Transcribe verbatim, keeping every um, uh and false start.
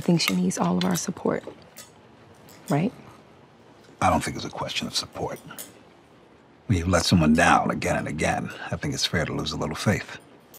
I think she needs all of our support, right? I don't think it's a question of support. When you let someone down again and again, I think it's fair to lose a little faith.